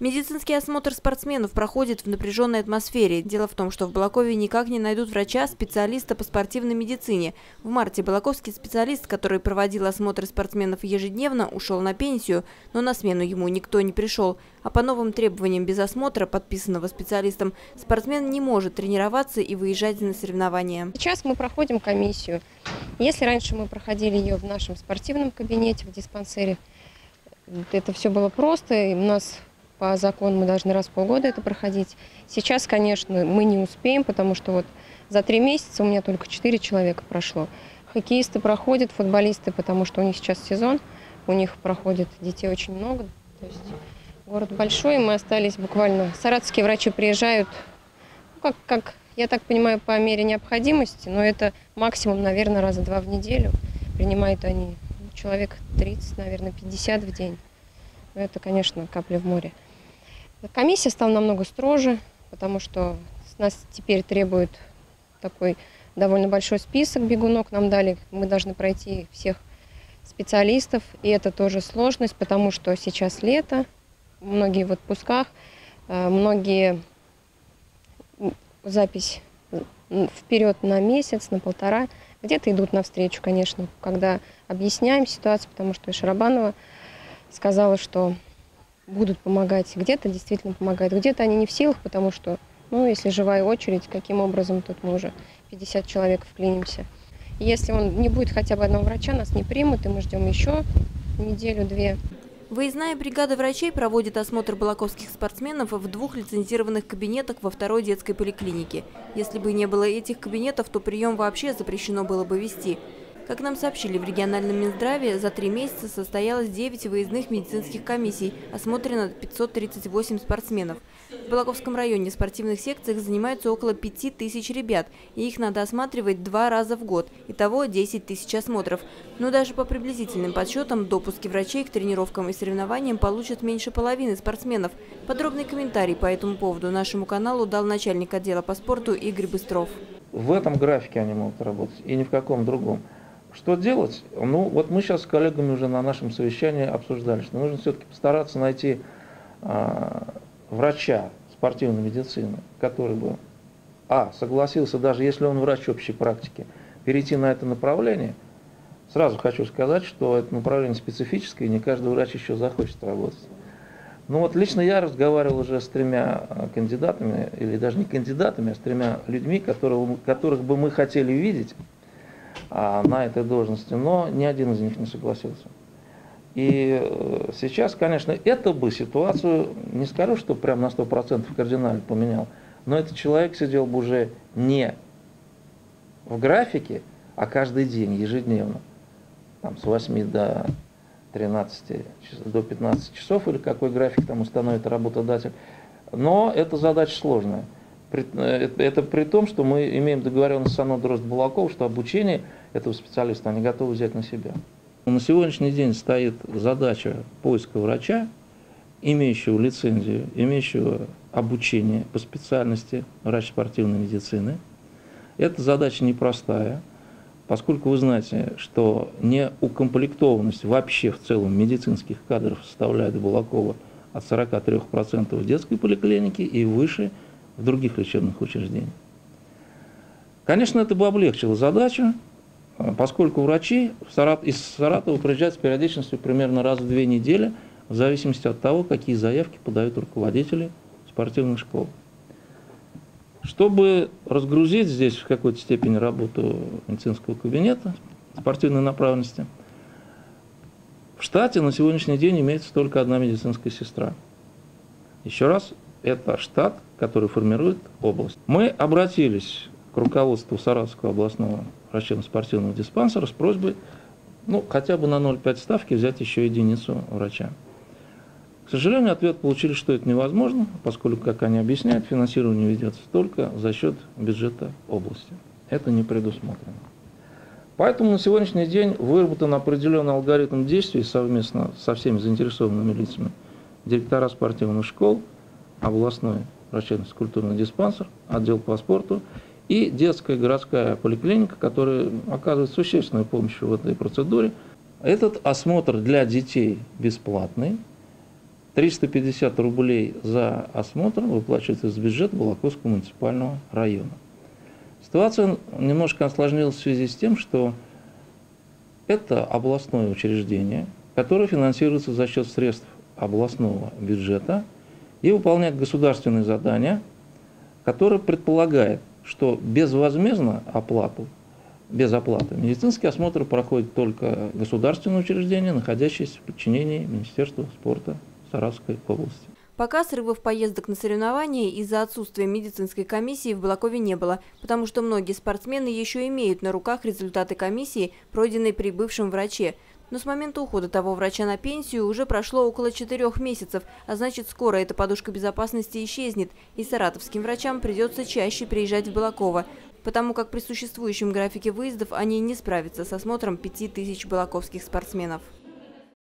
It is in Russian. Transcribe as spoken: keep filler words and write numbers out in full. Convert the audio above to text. Медицинский осмотр спортсменов проходит в напряженной атмосфере. Дело в том, что в Балакове никак не найдут врача, специалиста по спортивной медицине. В марте балаковский специалист, который проводил осмотры спортсменов ежедневно, ушел на пенсию, но на смену ему никто не пришел. А по новым требованиям без осмотра, подписанного специалистом, спортсмен не может тренироваться и выезжать на соревнования. Сейчас мы проходим комиссию. Если раньше мы проходили ее в нашем спортивном кабинете, в диспансере, это все было просто, и у нас... По закону мы должны раз в полгода это проходить. Сейчас, конечно, мы не успеем, потому что вот за три месяца у меня только четыре человека прошло. Хоккеисты проходят, футболисты, потому что у них сейчас сезон, у них проходит детей очень много. То есть город большой, мы остались буквально... Саратовские врачи приезжают, ну, как, как, я так понимаю, по мере необходимости, но это максимум, наверное, раза два в неделю. Принимают они ну, человек тридцать, наверное, пятьдесят в день. Это, конечно, капля в море. Комиссия стала намного строже, потому что с нас теперь требует такой довольно большой список бегунок. Нам дали, мы должны пройти всех специалистов, и это тоже сложность, потому что сейчас лето, многие в отпусках, многие запись вперед на месяц, на полтора. Где-то идут навстречу, конечно, когда объясняем ситуацию, потому что и Шарабанова сказала, что будут помогать, где-то действительно помогают, где-то они не в силах, потому что, ну, если живая очередь, каким образом тут мы уже пятьдесят человек вклинимся. И если он не будет хотя бы одного врача, нас не примут, и мы ждем еще неделю-две. Выездная бригада врачей проводит осмотр балаковских спортсменов в двух лицензированных кабинетах во второй детской поликлинике. Если бы не было этих кабинетов, то прием вообще запрещено было бы вести. Как нам сообщили в региональном Минздраве, за три месяца состоялось девять выездных медицинских комиссий, осмотрено пятьсот тридцать восемь спортсменов. В Балаковском районе в спортивных секциях занимаются около пяти тысяч ребят, и их надо осматривать два раза в год, итого десять тысяч осмотров. Но даже по приблизительным подсчетам допуски врачей к тренировкам и соревнованиям получат меньше половины спортсменов. Подробный комментарий по этому поводу нашему каналу дал начальник отдела по спорту Игорь Быстров. В этом графике они могут работать, и ни в каком другом. Что делать? Ну, вот мы сейчас с коллегами уже на нашем совещании обсуждали, что нужно все-таки постараться найти э, врача спортивной медицины, который бы, а, согласился, даже если он врач общей практики, перейти на это направление. Сразу хочу сказать, что это направление специфическое, и не каждый врач еще захочет работать. Ну вот лично я разговаривал уже с тремя кандидатами, или даже не кандидатами, а с тремя людьми, которых, которых бы мы хотели видеть на этой должности, но ни один из них не согласился. И сейчас, конечно, это бы ситуацию, не скажу, что прям на сто процентов кардинально поменял, но этот человек сидел бы уже не в графике, а каждый день, ежедневно, там, с восьми до тринадцати, до пятнадцати часов, или какой график там установит работодатель. Но эта задача сложная. Это при том, что мы имеем договоренность с Андросом Балаковым, что обучение этого специалиста они готовы взять на себя. На сегодняшний день стоит задача поиска врача, имеющего лицензию, имеющего обучение по специальности врач спортивной медицины. Эта задача непростая, поскольку вы знаете, что неукомплектованность вообще в целом медицинских кадров составляет у Балакова от сорока трёх процентов в детской поликлинике и выше – в других лечебных учреждениях. Конечно, это бы облегчило задачу, поскольку врачи из Саратова приезжают с периодичностью примерно раз в две недели, в зависимости от того, какие заявки подают руководители спортивных школ. Чтобы разгрузить здесь в какой-то степени работу медицинского кабинета спортивной направленности, в штате на сегодняшний день имеется только одна медицинская сестра. Еще раз, это штат, который формирует область. Мы обратились к руководству Саратовского областного врачебно-спортивного диспансера с просьбой, ну, хотя бы на ноль целых пять десятых ставки взять еще единицу врача. К сожалению, ответ получили, что это невозможно, поскольку, как они объясняют, финансирование ведется только за счет бюджета области. Это не предусмотрено. Поэтому на сегодняшний день выработан определенный алгоритм действий совместно со всеми заинтересованными лицами директора спортивных школ, областной врачебно-физкультурный диспансер, отдел по спорту и детская городская поликлиника, которая оказывает существенную помощь в этой процедуре. Этот осмотр для детей бесплатный. триста пятьдесят рублей за осмотр выплачивается из бюджета Балаковского муниципального района. Ситуация немножко осложнилась в связи с тем, что это областное учреждение, которое финансируется за счет средств областного бюджета и выполняет государственные задания, которые предполагают, что безвозмездно оплату, без оплаты медицинский осмотр проходит только государственное учреждение, находящееся в подчинении Министерства спорта Саратовской области. Пока срывов поездок на соревнования из-за отсутствия медицинской комиссии в Балакове не было, потому что многие спортсмены еще имеют на руках результаты комиссии, пройденной при бывшем враче. Но с момента ухода того врача на пенсию уже прошло около четырех месяцев, а значит, скоро эта подушка безопасности исчезнет, и саратовским врачам придется чаще приезжать в Балаково, потому как при существующем графике выездов они не справятся с осмотром пяти тысяч балаковских спортсменов.